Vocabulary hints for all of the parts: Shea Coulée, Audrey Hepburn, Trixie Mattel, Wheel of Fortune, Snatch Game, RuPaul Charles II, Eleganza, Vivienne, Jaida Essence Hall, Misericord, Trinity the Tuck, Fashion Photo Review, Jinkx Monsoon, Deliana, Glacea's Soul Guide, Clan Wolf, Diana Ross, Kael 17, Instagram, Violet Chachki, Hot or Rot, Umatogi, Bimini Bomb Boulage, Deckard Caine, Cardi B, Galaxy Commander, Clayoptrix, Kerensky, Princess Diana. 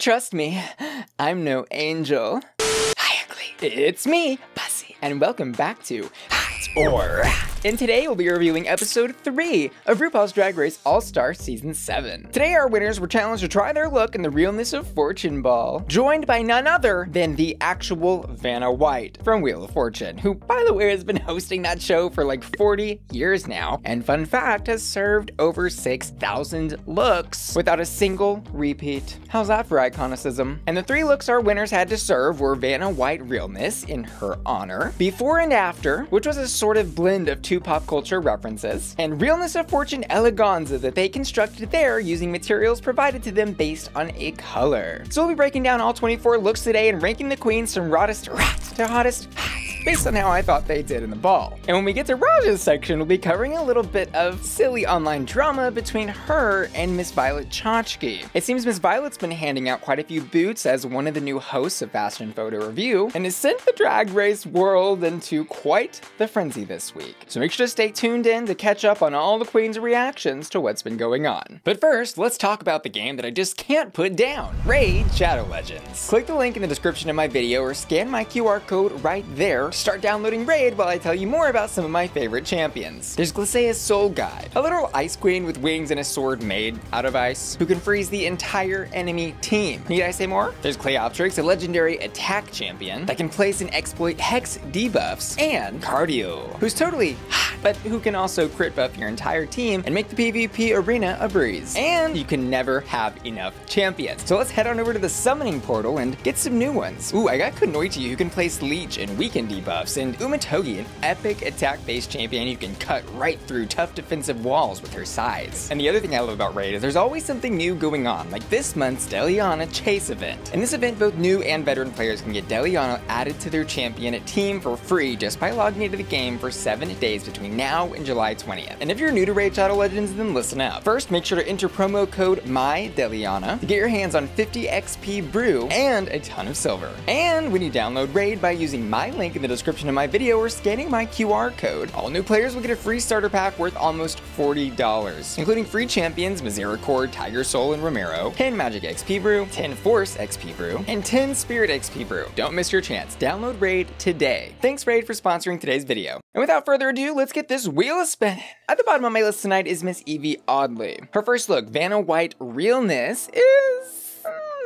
Trust me, I'm no angel. Hi, ugly. It's me, Bussy, and welcome back to Hot or Hot. And today we'll be reviewing episode 3 of RuPaul's Drag Race All-Star Season 7. Today our winners were challenged to try their luck in the Realness of Fortune Ball, joined by none other than the actual Vanna White from Wheel of Fortune, who by the way has been hosting that show for like 40 years now, and fun fact, has served over 6,000 looks without a single repeat. How's that for iconicism? And the 3 looks our winners had to serve were Vanna White Realness in her honor, Before and After, which was a sort of blend of two pop culture references, and Realness of Fortune Eleganza that they constructed there using materials provided to them based on a color. So we'll be breaking down all 24 looks today and ranking the queens from rottest rat to hottest hot, based on how I thought they did in the ball. And when we get to Raja's section, we'll be covering a little bit of silly online drama between her and Miss Violet Chachki. It seems Miss Violet's been handing out quite a few boots as one of the new hosts of Fashion Photo Review, and has sent the drag race world into quite the frenzy this week. So make sure to stay tuned in to catch up on all the queens' reactions to what's been going on. But first, let's talk about the game that I just can't put down, Raid Shadow Legends. Click the link in the description of my video or scan my QR code right there. Start downloading Raid while I tell you more about some of my favorite champions. There's Glacea's Soul Guide, a literal ice queen with wings and a sword made out of ice, who can freeze the entire enemy team. Need I say more? There's Clayoptrix, a legendary attack champion that can place and exploit hex debuffs, and Cardio, who's totally hot, but who can also crit buff your entire team and make the PvP arena a breeze. And you can never have enough champions. So let's head on over to the summoning portal and get some new ones. Ooh, I got Kunoichi, who can place leech and weaken debuffs, and Umatogi, an epic attack-based champion who can cut right through tough defensive walls with her size. And the other thing I love about Raid is there's always something new going on, like this month's Deliana Chase event. In this event, both new and veteran players can get Deliana added to their champion team for free just by logging into the game for 7 days between now and July 20th. And if you're new to Raid Shadow Legends, then listen up. First, make sure to enter promo code MYDELIANA to get your hands on 50 XP brew and a ton of silver. And when you download Raid by using my link in the description of my video or scanning my QR code, all new players will get a free starter pack worth almost $40, including free champions Misericord, Tiger Soul, and Romero, 10 Magic XP Brew, 10 Force XP Brew, and 10 Spirit XP Brew. Don't miss your chance. Download Raid today. Thanks Raid for sponsoring today's video. And without further ado, let's get this wheel spinning. At the bottom of my list tonight is Miss Yvie Oddly. Her first look, Vanna White Realness, is...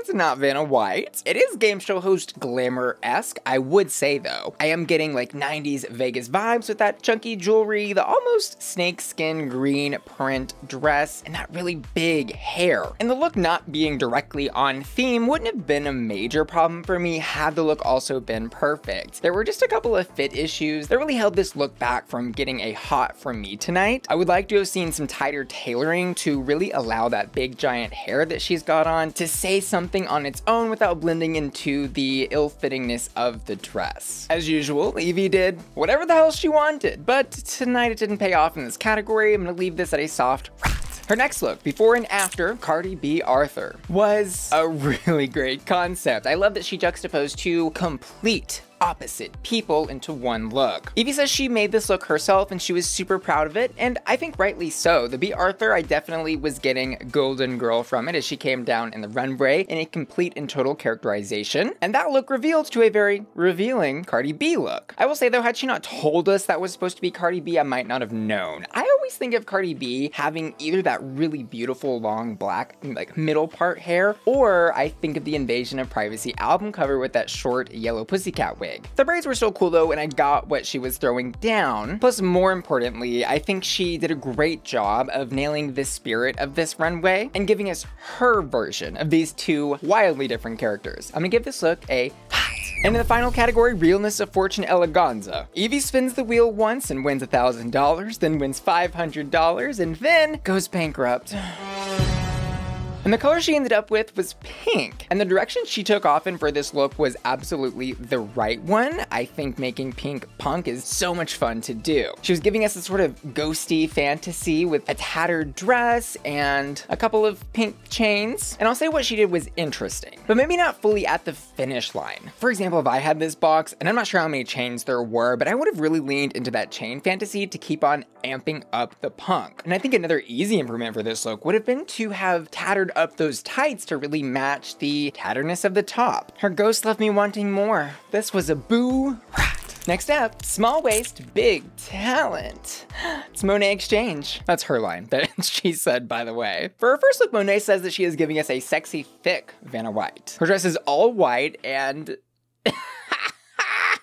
It's not Vanna White. It is game show host glamour-esque, I would say though. I am getting like 90s Vegas vibes with that chunky jewelry, the almost snakeskin green print dress, and that really big hair. And the look not being directly on theme wouldn't have been a major problem for me had the look also been perfect. There were just a couple of fit issues that really held this look back from getting a hot from me tonight. I would like to have seen some tighter tailoring to really allow that big giant hair that she's got on to say something on its own without blending into the ill-fittingness of the dress. As usual, Yvie did whatever the hell she wanted, but tonight it didn't pay off in this category. I'm gonna leave this at a soft wrap. Her next look, Before and After, Cardi B Arthur, was a really great concept. I love that she juxtaposed two complete opposite people into one look. Yvie says she made this look herself and she was super proud of it, and I think rightly so. The B Arthur, I definitely was getting Golden Girl from it as she came down in the runway in a complete and total characterization, and that look revealed to a very revealing Cardi B look. I will say though, had she not told us that was supposed to be Cardi B, I might not have known. I always think of Cardi B having either that really beautiful long black like middle part hair, or I think of the Invasion of Privacy album cover with that short yellow pussycat wig. The braids were still cool though, and I got what she was throwing down. Plus, more importantly, I think she did a great job of nailing the spirit of this runway and giving us her version of these two wildly different characters. I'm gonna give this look a hot. And in the final category, Realness of Fortune Eleganza, Yvie spins the wheel once and wins $1,000, then wins $500, and then goes bankrupt. And the color she ended up with was pink. And the direction she took off in for this look was absolutely the right one. I think making pink punk is so much fun to do. She was giving us a sort of ghosty fantasy with a tattered dress and a couple of pink chains. And I'll say what she did was interesting, but maybe not fully at the finish line. For example, if I had this box, and I'm not sure how many chains there were, but I would have really leaned into that chain fantasy to keep on amping up the punk. And I think another easy improvement for this look would have been to have tattered up those tights to really match the tatterness of the top. Her ghost left me wanting more. This was a boo rat. Next up, small waist, big talent. It's Monet X Change. That's her line that she said, by the way. For her first look, Monet says that she is giving us a sexy, thick Vanna White. Her dress is all white and...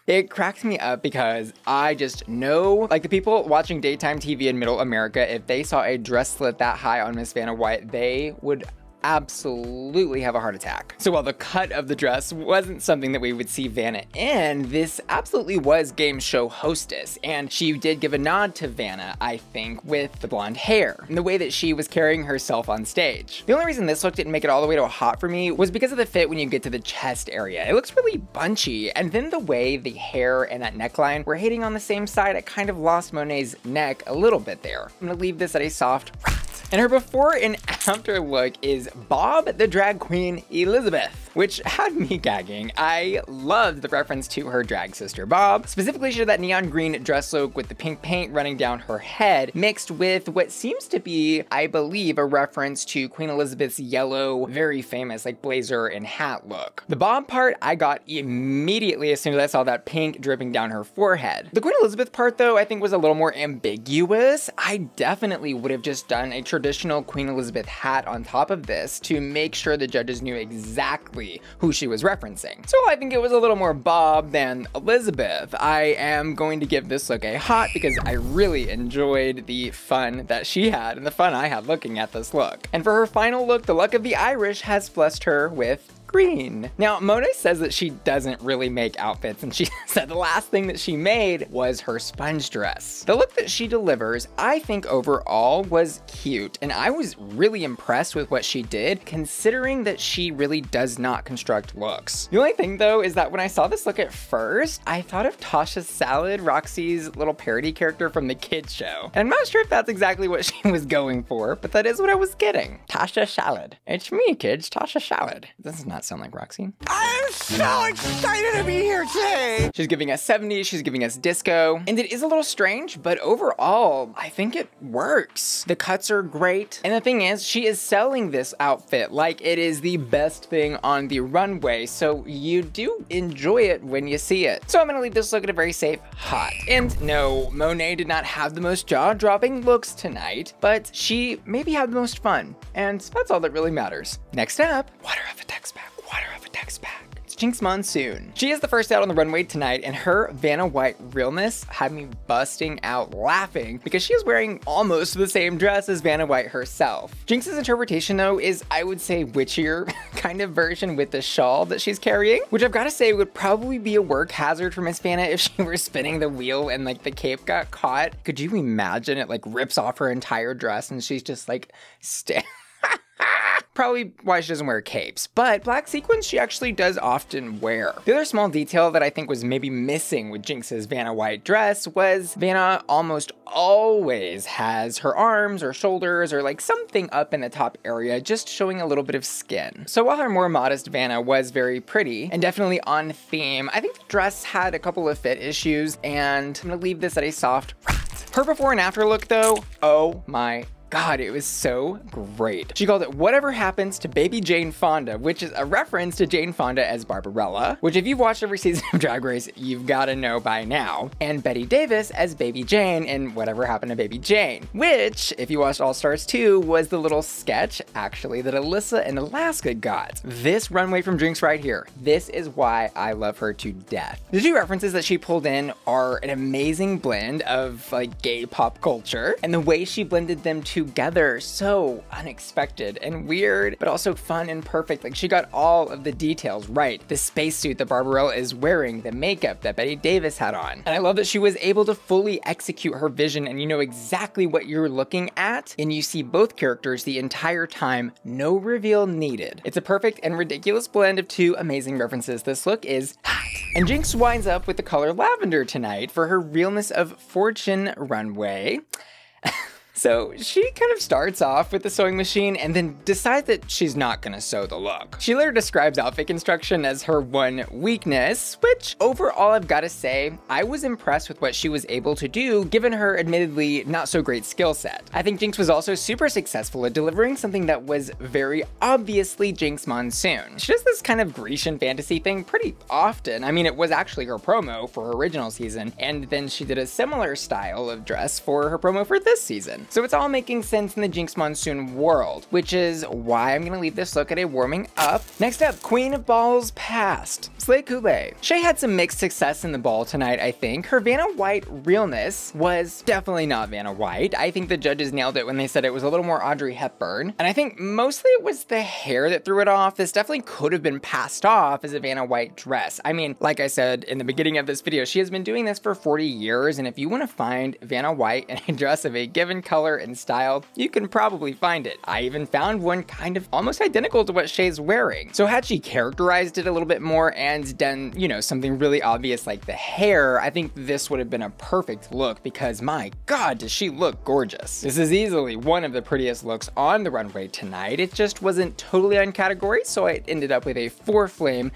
It cracks me up because I just know, like, the people watching daytime TV in middle America, if they saw a dress slit that high on Miss Vanna White, they would absolutely have a heart attack. So while the cut of the dress wasn't something that we would see Vanna in, this absolutely was game show hostess. And she did give a nod to Vanna, I think, with the blonde hair and the way that she was carrying herself on stage. The only reason this look didn't make it all the way to a hot for me was because of the fit when you get to the chest area. It looks really bunchy. And then the way the hair and that neckline were hitting on the same side, I kind of lost Monet's neck a little bit there. I'm gonna leave this at a soft wrap. And her before and after look is Bob the Drag Queen Elizabeth, which had me gagging. I loved the reference to her drag sister Bob. Specifically, she had that neon green dress look with the pink paint running down her head, mixed with what seems to be, I believe, a reference to Queen Elizabeth's yellow, very famous, like, blazer and hat look. The Bob part I got immediately as soon as I saw that pink dripping down her forehead. The Queen Elizabeth part, though, I think was a little more ambiguous. I definitely would have just done a traditional Queen Elizabeth hat on top of this to make sure the judges knew exactly who she was referencing. So I think it was a little more Bob than Elizabeth. I am going to give this look a hot because I really enjoyed the fun that she had and the fun I had looking at this look. And for her final look, the luck of the Irish has blessed her with green. Now, Monet says that she doesn't really make outfits, and she said the last thing that she made was her sponge dress. The look that she delivers, I think overall was cute, and I was really impressed with what she did, considering that she really does not construct looks. The only thing, though, is that when I saw this look at first, I thought of Tasha Salad, Roxy's little parody character from the kids show. And I'm not sure if that's exactly what she was going for, but that is what I was getting. Tasha Salad. It's me, kids, Tasha Salad. This is not sound like Roxy. I'm so excited to be here today. She's giving us 70s, she's giving us disco, and it is a little strange, but overall, I think it works. The cuts are great, and the thing is, she is selling this outfit like it is the best thing on the runway, so you do enjoy it when you see it. So I'm gonna leave this look at a very safe hot. And no, Monet did not have the most jaw-dropping looks tonight, but she maybe had the most fun, and that's all that really matters. Next up, Water of a Text Pack. Water of a text pack. It's Jinkx Monsoon. She is the first out on the runway tonight, and her Vanna White realness had me busting out laughing because she is wearing almost the same dress as Vanna White herself. Jinkx's interpretation, though, is, I would say, witchier kind of version with the shawl that she's carrying, which I've got to say would probably be a work hazard for Miss Vanna if she were spinning the wheel and, like, the cape got caught. Could you imagine it, like, rips off her entire dress and she's just, like, Probably why she doesn't wear capes, but black sequins she actually does often wear. The other small detail that I think was maybe missing with Jinkx's Vanna White dress was Vanna almost always has her arms or shoulders or, like, something up in the top area, just showing a little bit of skin. So while her more modest Vanna was very pretty and definitely on theme, I think the dress had a couple of fit issues, and I'm gonna leave this at a soft rat. Her before and after look, though, oh my God, it was so great. She called it Whatever Happens to Baby Jane Fonda, which is a reference to Jane Fonda as Barbarella, which if you've watched every season of Drag Race, you've gotta know by now, and Bette Davis as Baby Jane in Whatever Happened to Baby Jane, which, if you watched All Stars 2, was the little sketch, actually, that Alyssa and Alaska got. This runway from Jinkx right here. This is why I love her to death. The two references that she pulled in are an amazing blend of, like, gay pop culture, and the way she blended them together, so unexpected and weird, but also fun and perfect. Like, she got all of the details right. The spacesuit that Barbarella is wearing, the makeup that Bette Davis had on. And I love that she was able to fully execute her vision, and you know exactly what you're looking at, and you see both characters the entire time, no reveal needed. It's a perfect and ridiculous blend of two amazing references. This look is hot. And Jinkx winds up with the color lavender tonight for her Realness of Fortune runway. So she kind of starts off with the sewing machine and then decides that she's not gonna sew the look. She later describes outfit construction as her one weakness, which overall I've gotta say, I was impressed with what she was able to do given her admittedly not so great skill set. I think Jinkx was also super successful at delivering something that was very obviously Jinkx Monsoon. She does this kind of Grecian fantasy thing pretty often. I mean, it was actually her promo for her original season, and then she did a similar style of dress for her promo for this season. So it's all making sense in the Jinkx Monsoon world, which is why I'm gonna leave this look at a warming up. Next up, Queen of Balls Past, Shea Coulée. Shea had some mixed success in the ball tonight, I think. Her Vanna White realness was definitely not Vanna White. I think the judges nailed it when they said it was a little more Audrey Hepburn. And I think mostly it was the hair that threw it off. This definitely could have been passed off as a Vanna White dress. I mean, like I said in the beginning of this video, she has been doing this for 40 years. And if you want to find Vanna White in a dress of a given color and style, you can probably find it. I even found one kind of almost identical to what Shea's wearing. So had she characterized it a little bit more and done, you know, something really obvious like the hair, I think this would have been a perfect look because my God, does she look gorgeous. This is easily one of the prettiest looks on the runway tonight. It just wasn't totally on category, so I ended up with a 4 flame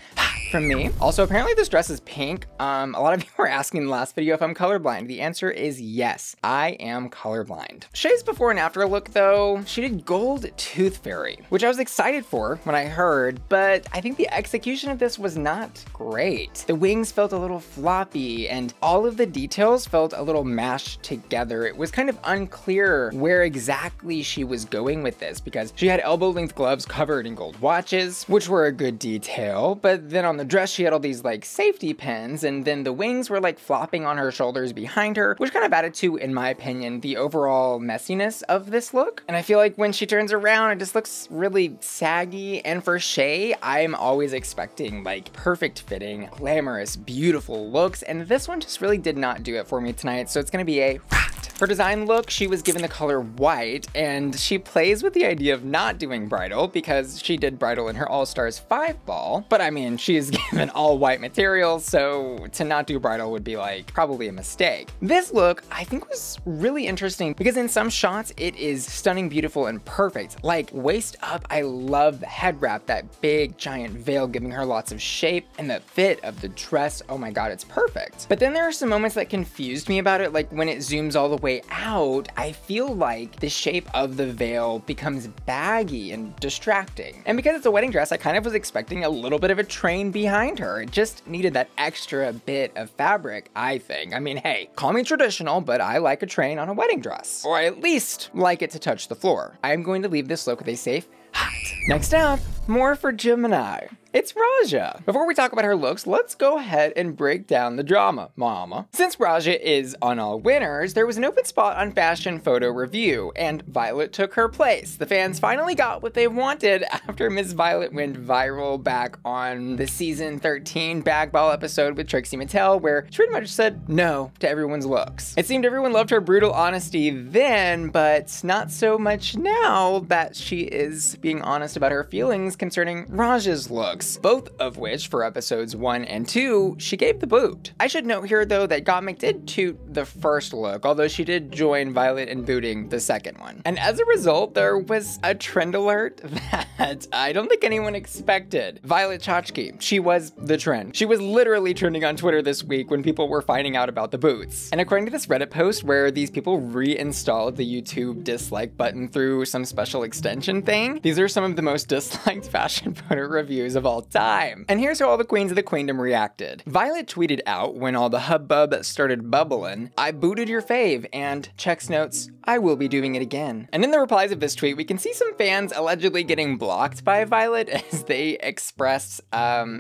from me. Also, apparently this dress is pink. A lot of you were asking in the last video if I'm colorblind. The answer is yes, I am colorblind. Shea's before and after look though, she did gold tooth fairy, which I was excited for when I heard, but I think the execution of this was not great. The wings felt a little floppy and all of the details felt a little mashed together. It was kind of unclear where exactly she was going with this because she had elbow-length gloves covered in gold watches, which were a good detail, but then on the dress she had all these like safety pins and then the wings were like flopping on her shoulders behind her, which kind of added to, in my opinion, the overall messiness of this look. And I feel like when she turns around it just looks really saggy, and for Shea, I'm always expecting like perfect fitting, glamorous, beautiful looks, and this one just really did not do it for me tonight, so it's gonna be a rat. For design look, she was given the color white, and she plays with the idea of not doing bridal because she did bridal in her All-Stars 5 ball, but I mean, she is given all white material, so to not do bridal would be like probably a mistake. This look I think was really interesting because in some shots it is stunning, beautiful, and perfect. Like waist up, I love the head wrap, that big giant veil giving her lots of shape, and the fit of the dress, oh my God, it's perfect. But then there are some moments that confused me about it, like when it zooms all the way out, I feel like the shape of the veil becomes baggy and distracting. And because it's a wedding dress, I kind of was expecting a little bit of a train behind her. It just needed that extra bit of fabric, I think. I mean, hey, call me traditional, but I like a train on a wedding dress, or I at least like it to touch the floor. I'm going to leave this look with a safe hot. Next up, more for Gemini. It's Raja. Before we talk about her looks, let's go ahead and break down the drama, mama. Since Raja is on All Winners, there was an open spot on Fashion Photo Review, and Violet took her place. The fans finally got what they wanted after Miss Violet went viral back on the season 13 Bag Ball episode with Trixie Mattel, where she pretty much said no to everyone's looks. It seemed everyone loved her brutal honesty then, but not so much now that she is being honest about her feelings concerning Raja's looks. Both of which, for episodes 1 and 2, she gave the boot. I should note here though that Gottmik did toot the first look, although she did join Violet in booting the second one. And as a result, there was a trend alert that I don't think anyone expected. Violet Chachki, she was the trend. She was literally trending on Twitter this week when people were finding out about the boots. And according to this Reddit post where these people reinstalled the YouTube dislike button through some special extension thing, these are some of the most disliked fashion photo reviews of all time. And here's how all the queens of the queendom reacted. Violet tweeted out when all the hubbub started bubbling, "I booted your fave," and checks notes, "I will be doing it again." And in the replies of this tweet, we can see some fans allegedly getting blocked by Violet as they expressed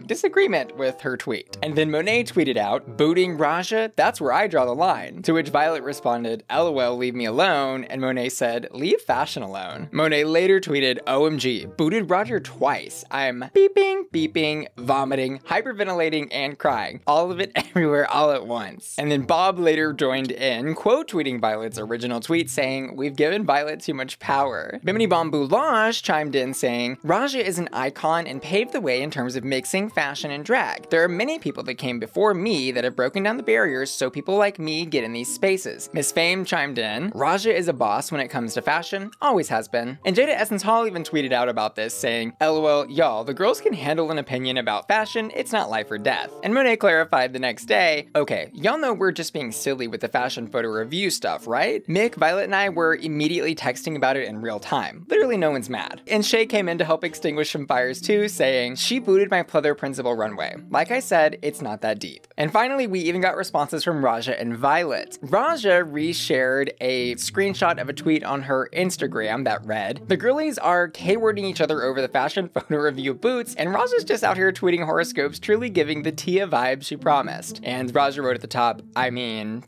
disagreement with her tweet. And then Monet tweeted out, "Booting Raja? That's where I draw the line." To which Violet responded, "LOL, leave me alone." And Monet said, "Leave fashion alone." Monet later tweeted, "OMG, booted Roger twice? twice. I'm beeping, beeping, vomiting, hyperventilating, and crying. All of it everywhere all at once. And then Bob later joined in, quote tweeting Violet's original tweet saying, "We've given Violet too much power." Bimini Bomb Boulage chimed in saying, "Raja is an icon and paved the way in terms of mixing fashion and drag. There are many people that came before me that have broken down the barriers so people like me get in these spaces." Miss Fame chimed in, "Raja is a boss when it comes to fashion, always has been." And Jaida Essence Hall even tweeted out about this saying, "LOL, y'all, the girls can handle an opinion about fashion, it's not life or death." And Monet clarified the next day, "Okay, y'all know we're just being silly with the Fashion Photo Review stuff, right? Mick, Violet, and I were immediately texting about it in real time. Literally no one's mad." And Shea came in to help extinguish some fires too, saying, "She booted my pleather principal runway. Like I said, it's not that deep." And finally, we even got responses from Raja and Violet. Raja reshared a screenshot of a tweet on her Instagram that read, "The girlies are K-wording each other over the Fashion Photo Review boots, and Raja's just out here tweeting horoscopes, truly giving the Tia vibe she promised." And Raja wrote at the top, "I mean, ...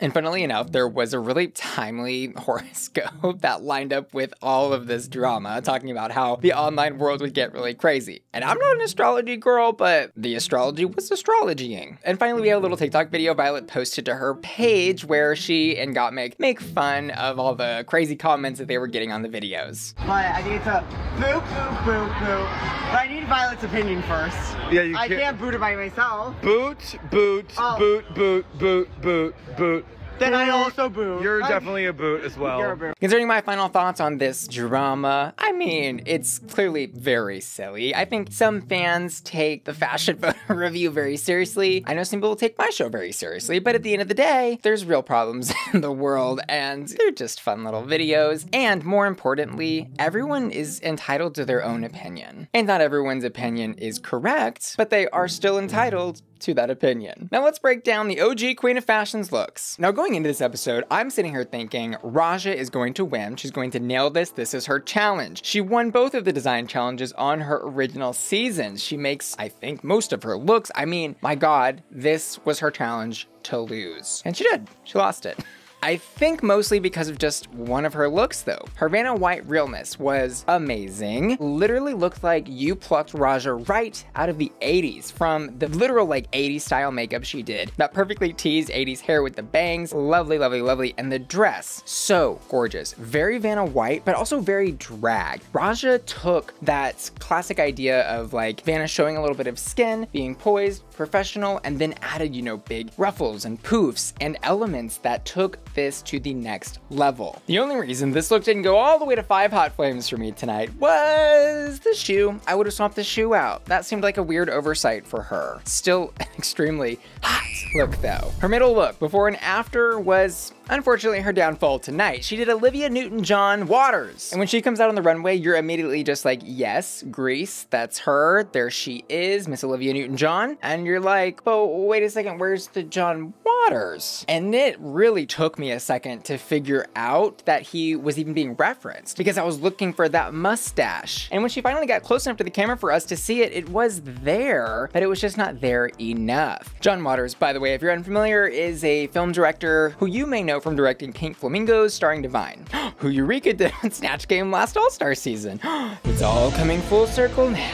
And funnily enough, there was a really timely horoscope that lined up with all of this drama, talking about how the online world would get really crazy. And I'm not an astrology girl, but the astrology was astrologying. And finally, we have a little TikTok video Violet posted to her page where she and Gottmik make fun of all the crazy comments that they were getting on the videos. "Violet, I need to boo, boo, boo, boo. But I need Violet's opinion first. Yeah, you I can't boot it by myself. Boot, boot, boot, boot, boot, boot, boot. Then I also boot. You're definitely a boot as well." You're a boot. Concerning my final thoughts on this drama, I mean, it's clearly very silly. I think some fans take the Fashion Photo Review very seriously. I know some people take my show very seriously, but at the end of the day, there's real problems in the world and they're just fun little videos. And more importantly, everyone is entitled to their own opinion. And not everyone's opinion is correct, but they are still entitled to that opinion. Now let's break down the OG Queen of Fashion's looks. Now going into this episode, I'm sitting here thinking Raja is going to win. She's going to nail this. This is her challenge. She won both of the design challenges on her original season. She makes, I think, most of her looks. I mean, my God, this was her challenge to lose. And she did. She lost it. I think mostly because of just one of her looks though. Her Vanna White Realness was amazing. Literally looked like you plucked Raja right out of the 80s from the literal like 80s style makeup she did. That perfectly teased 80s hair with the bangs. Lovely, lovely, lovely. And the dress, so gorgeous. Very Vanna White, but also very drag. Raja took that classic idea of like Vanna showing a little bit of skin, being poised, professional, and then added, you know, big ruffles and poofs and elements that took this to the next level. The only reason this look didn't go all the way to 5 hot flames for me tonight was the shoe. I would have swapped the shoe out. That seemed like a weird oversight for her. Still extremely hot look though. Her middle look before and after was unfortunately her downfall tonight. She did Olivia Newton-John Waters. And when she comes out on the runway, you're immediately just like, yes, Grease, that's her. There she is, Miss Olivia Newton-John. And you're like, but wait a second, where's the John Waters? And it really took me a second to figure out that he was even being referenced because I was looking for that mustache. And when she finally got close enough to the camera for us to see it, it was there, but it was just not there enough. John Waters, by the way, if you're unfamiliar, is a film director who you may know from directing Pink Flamingos starring Divine, who Eureka did on Snatch Game last All-Star season. It's all coming full circle now.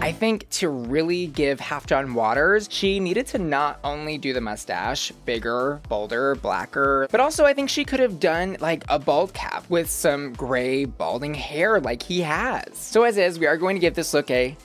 I think to really give half John Waters, she needed to not only do the mustache, bigger, bolder, blacker, but also I think she could have done like a bald cap with some gray balding hair like he has. So as is, we are going to give this look a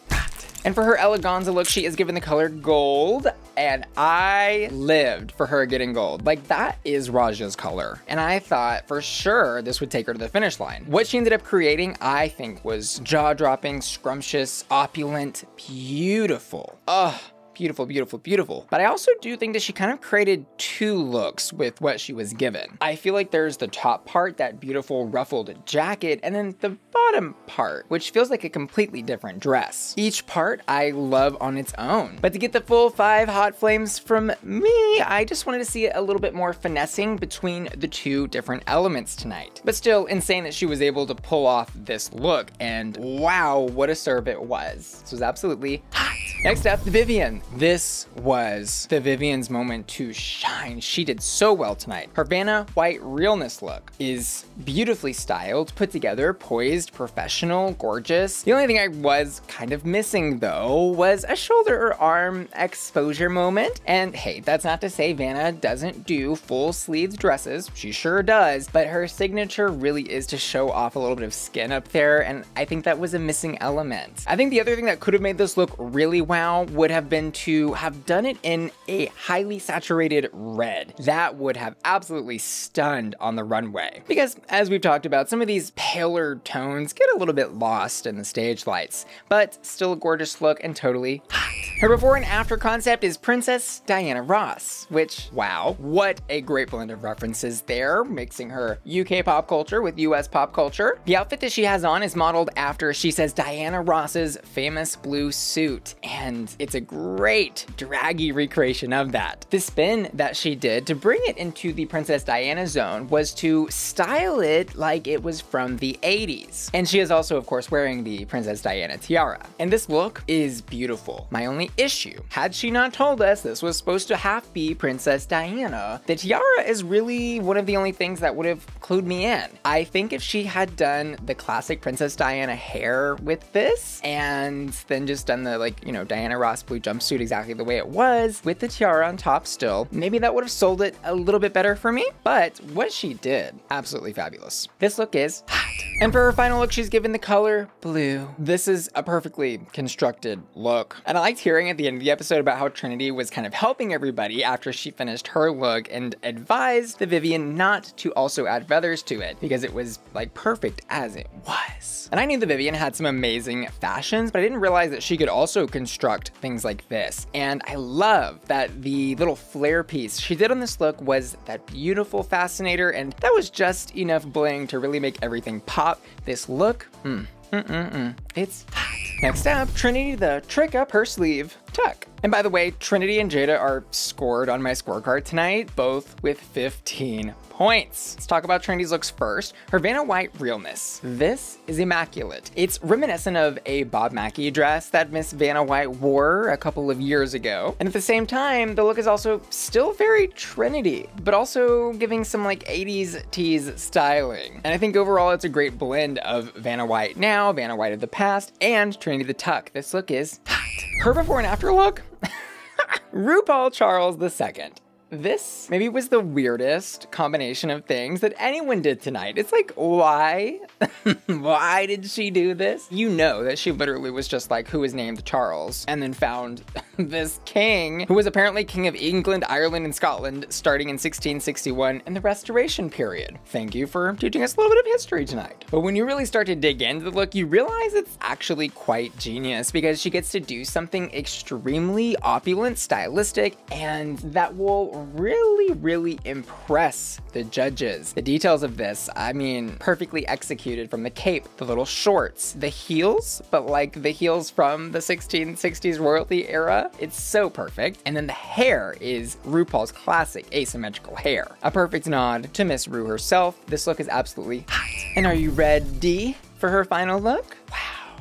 and for her eleganza look, she is given the color gold, and I lived for her getting gold. Like that is Raja's color. And I thought for sure this would take her to the finish line. What she ended up creating, I think was jaw-dropping, scrumptious, opulent, beautiful. Ugh. Beautiful, beautiful, beautiful. But I also do think that she kind of created two looks with what she was given. I feel like there's the top part, that beautiful ruffled jacket, and then the bottom part, which feels like a completely different dress. Each part I love on its own. But to get the full 5 hot flames from me, I just wanted to see a little bit more finessing between the two different elements tonight. But still insane that she was able to pull off this look, and wow, what a serve it was. This was absolutely hot. Next up, Vivienne. This was the Vivienne's moment to shine. She did so well tonight. Her Vanna White realness look is beautifully styled, put together, poised, professional, gorgeous. The only thing I was kind of missing though was a shoulder or arm exposure moment. And hey, that's not to say Vanna doesn't do full sleeve dresses. She sure does, but her signature really is to show off a little bit of skin up there. And I think that was a missing element. I think the other thing that could have made this look really wow would have been to have done it in a highly saturated red. That would have absolutely stunned on the runway. Because as we've talked about, some of these paler tones get a little bit lost in the stage lights, but still a gorgeous look and totally hot. Her before and after concept is Princess Diana Ross, which, wow, what a great blend of references there, mixing her UK pop culture with US pop culture. The outfit that she has on is modeled after, she says, Diana Ross's famous blue suit. And it's a great draggy recreation of that. The spin that she did to bring it into the Princess Diana zone was to style it like it was from the 80s. And she is also, of course, wearing the Princess Diana tiara. And this look is beautiful. My only issue, had she not told us this was supposed to half be Princess Diana, the tiara is really one of the only things that would have clued me in. I think if she had done the classic Princess Diana hair with this and then just done the, like, you know, Diana Ross blue jumpsuit exactly the way it was with the tiara on top still, maybe that would have sold it a little bit better for me. But what she did, absolutely fabulous. This look is hot. And for her final look, she's given the color blue. This is a perfectly constructed look. And I liked hearing at the end of the episode about how Trinity was kind of helping everybody after she finished her look and advised the Vivienne not to also add feathers to it because it was like perfect as it was. And I knew the Vivienne had some amazing fashions, but I didn't realize that she could also construct things like this. And I love that the little flare piece she did on this look was that beautiful fascinator, and that was just enough bling to really make everything pop. This look, it's hot. Next up, Trinity the Trick Up Her Sleeve Tuck. And by the way, Trinity and Jaida are scored on my scorecard tonight, both with 15 points. Let's talk about Trinity's looks first. Her Vanna White realness. This is immaculate. It's reminiscent of a Bob Mackie dress that Miss Vanna White wore a couple of years ago. And at the same time, the look is also still very Trinity, but also giving some like 80s tease styling. And I think overall, it's a great blend of Vanna White now, Vanna White of the past, and Trinity the Tuck. This look is hot. Her before and after look? RuPaul Charles II. This maybe was the weirdest combination of things that anyone did tonight. It's like, why? Why did she do this? You know that she literally was just like, who is named Charles? And then found this king, who was apparently king of England, Ireland, and Scotland, starting in 1661 and the Restoration period. Thank you for teaching us a little bit of history tonight. But when you really start to dig into the look, you realize it's actually quite genius because she gets to do something extremely opulent, stylistic, and that will really impress the judges. The details of this, I mean, perfectly executed from the cape, the little shorts, the heels, but like the heels from the 1660s royalty era. It's so perfect. And then the hair is RuPaul's classic asymmetrical hair. A perfect nod to Miss Ru herself. This look is absolutely hot. And are you ready for her final look? Wow.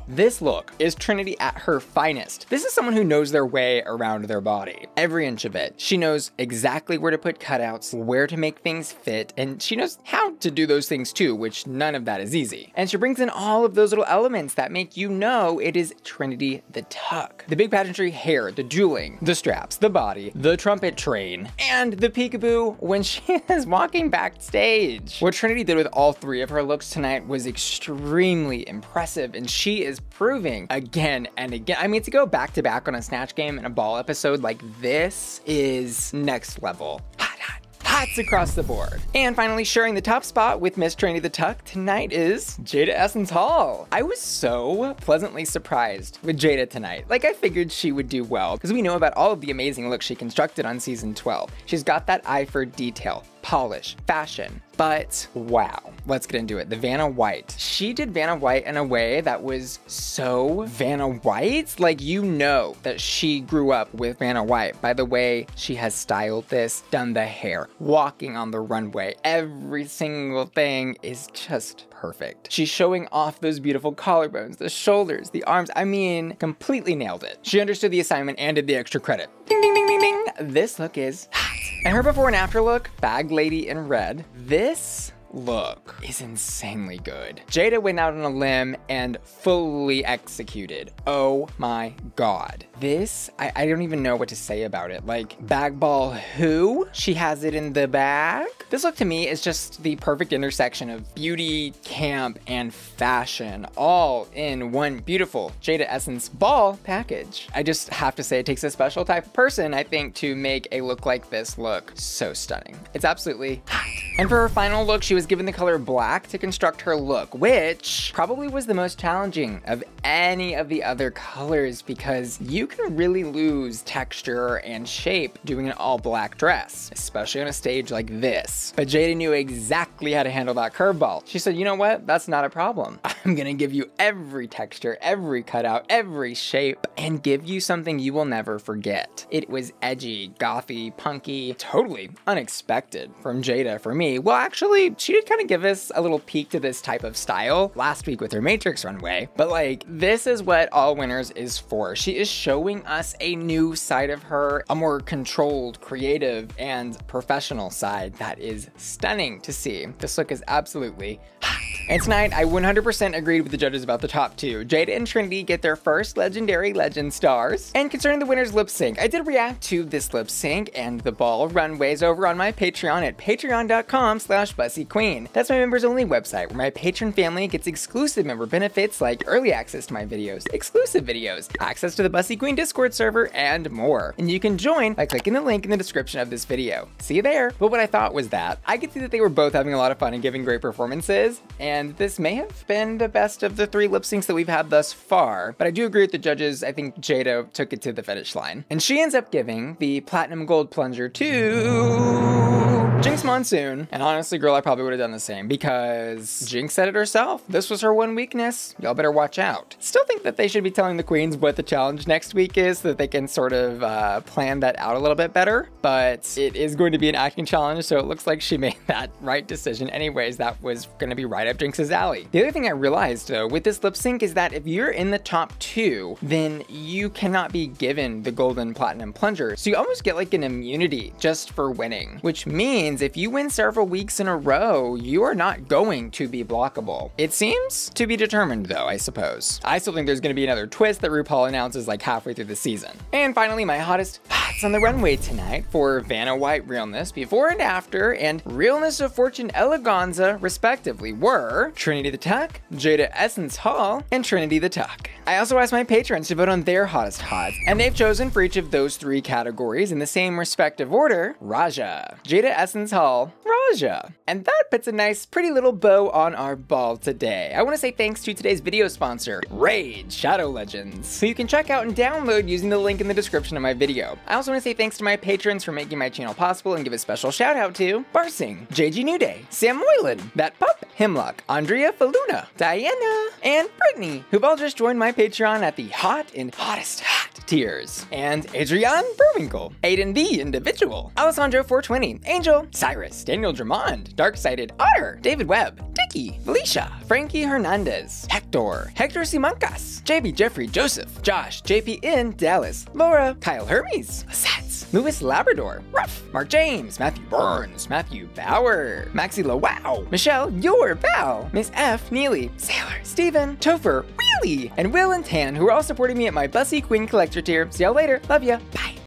This look is Trinity at her finest. This is someone who knows their way around their body, every inch of it. She knows exactly where to put cutouts, where to make things fit, and she knows how to do those things too, which none of that is easy. And she brings in all of those little elements that make you know it is Trinity the Tuck. The big pageantry hair, the jeweling, the straps, the body, the trumpet train, and the peekaboo when she is walking backstage. What Trinity did with all three of her looks tonight was extremely impressive, and she is proving again and again. I mean, to go back to back on a Snatch Game and a Ball episode like this is next level. Hats across the board. And finally, sharing the top spot with Miss Trinity the Tuck tonight is Jaida Essence Hall. I was so pleasantly surprised with Jaida tonight. Like, I figured she would do well because we know about all of the amazing looks she constructed on season 12. She's got that eye for detail, polish, fashion, But wow, let's get into it. The Vanna White. She did Vanna White in a way that was so Vanna White. Like, you know that she grew up with Vanna White by the way she has styled this, done the hair, walking on the runway. Every single thing is just perfect. She's showing off those beautiful collarbones, the shoulders, the arms. I mean, completely nailed it. She understood the assignment and did the extra credit. Ding, ding, ding, ding, ding. This look is hot. And her before and after look, Bag Lady in red. This look is insanely good. Jaida went out on a limb and fully executed. Oh my God. This, I don't even know what to say about it. Like, bag ball who? She has it in the bag. This look to me is just the perfect intersection of beauty, camp, and fashion all in one beautiful Jaida Essence ball package. I just have to say it takes a special type of person, I think, to make a look like this look so stunning. It's absolutely hot. And for her final look, she was given the color black to construct her look, which probably was the most challenging of any of the other colors because you can really lose texture and shape doing an all black dress, especially on a stage like this. But Jaida knew exactly how to handle that curveball. She said, you know what? That's not a problem. I'm gonna give you every texture, every cutout, every shape, and give you something you will never forget. It was edgy, gothy, punky, totally unexpected from Jaida for me. Well, actually, she did kind of give us a little peek to this type of style last week with her Matrix runway, but like, this is what All Winners is for. She is showing us a new side of her, a more controlled, creative, and professional side that is stunning to see. This look is absolutely hot. And tonight, I 100% agreed with the judges about the top two. Jaida and Trinity get their first Legendary Legend stars. And concerning the winner's lip sync, I did react to this lip sync and the ball runways over on my Patreon at patreon.com/BussyQueen. That's my members only website where my patron family gets exclusive member benefits like early access to my videos, exclusive videos, access to the Bussy Queen Discord server, and more. And you can join by clicking the link in the description of this video. See you there. But what I thought was that I could see that they were both having a lot of fun and giving great performances. And this may have been the best of the three lip syncs that we've had thus far, but I do agree with the judges. I think Jaida took it to the finish line. And she ends up giving the Platinum Gold Plunger to Jinkx Monsoon. And honestly, girl, I probably would have done the same because Jinkx said it herself. This was her one weakness. Y'all better watch out. Still think that they should be telling the queens what the challenge next week is so that they can sort of plan that out a little bit better, but it is going to be an acting challenge, so it looks like she made that right decision. Anyways, that was gonna be right up Jinkx's alley. The other thing I realized though with this lip sync is that if you're in the top two, then you cannot be given the golden platinum plunger. So you almost get like an immunity just for winning, which means if you win several weeks in a row, you are not going to be blockable. It seems to be determined though, I suppose. I still think there's gonna be another twist that RuPaul announces like halfway through the season. And finally, my hottest spots on the runway tonight for Vanna White Realness Before and After and Realness of Fortune Eleganza respectively were Trinity the Tuck, Jaida Essence Hall, and Trinity the Tuck. I also asked my patrons to vote on their hottest hots, and they've chosen for each of those three categories in the same respective order, Raja, Jaida Essence Hall, Raja. And that puts a nice pretty little bow on our ball today. I want to say thanks to today's video sponsor, Raid Shadow Legends, who you can check out and download using the link in the description of my video. I also want to say thanks to my patrons for making my channel possible and give a special shout out to Barsing, JG New Day, Sam Moylan, That Pup, Hemlock, Andrea Faluna, Diana, and Brittany, who've all just joined my Patreon at the hot and hottest hot tiers. And Adrian Burwinkle, Aiden the Individual, Alessandro 420, Angel, Cyrus, Daniel Drummond, Darksided Otter, David Webb, Dicky, Felicia, Frankie Hernandez, Hector, Hector Simancas, JB Jeffrey Joseph, Josh, JP in Dallas, Laura, Kyle Hermes, Lissette, Louis Labrador, Ruff, Mark James, Matthew Burns, Matthew Bauer, Maxi Lawau, Michelle Your Val, Miss F Neely, Sailor, Steven, Topher, Wheelie, and Will and Tan, who are all supporting me at my Bussy Queen Collector tier. See y'all later. Love ya. Bye.